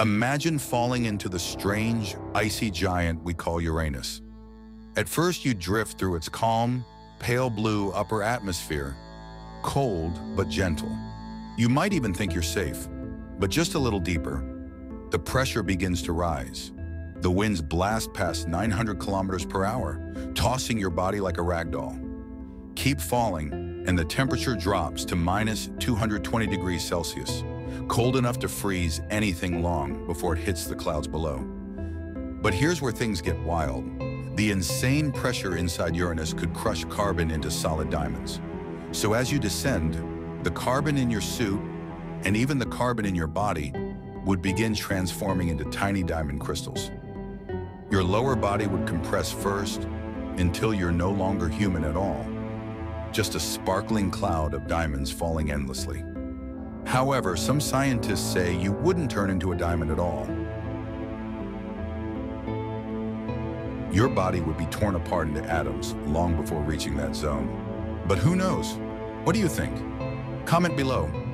Imagine falling into the strange, icy giant we call Uranus. At first, you drift through its calm, pale blue upper atmosphere, cold but gentle. You might even think you're safe, but just a little deeper, the pressure begins to rise. The winds blast past 900 kilometers per hour, tossing your body like a ragdoll. Keep falling, and the temperature drops to minus 220 degrees Celsius, cold enough to freeze anything long before it hits the clouds below. But here's where things get wild. The insane pressure inside Uranus could crush carbon into solid diamonds. So as you descend, the carbon in your suit, and even the carbon in your body, would begin transforming into tiny diamond crystals. Your lower body would compress first, until you're no longer human at all, just a sparkling cloud of diamonds falling endlessly. However, some scientists say you wouldn't turn into a diamond at all. Your body would be torn apart into atoms long before reaching that zone. But who knows? What do you think? Comment below.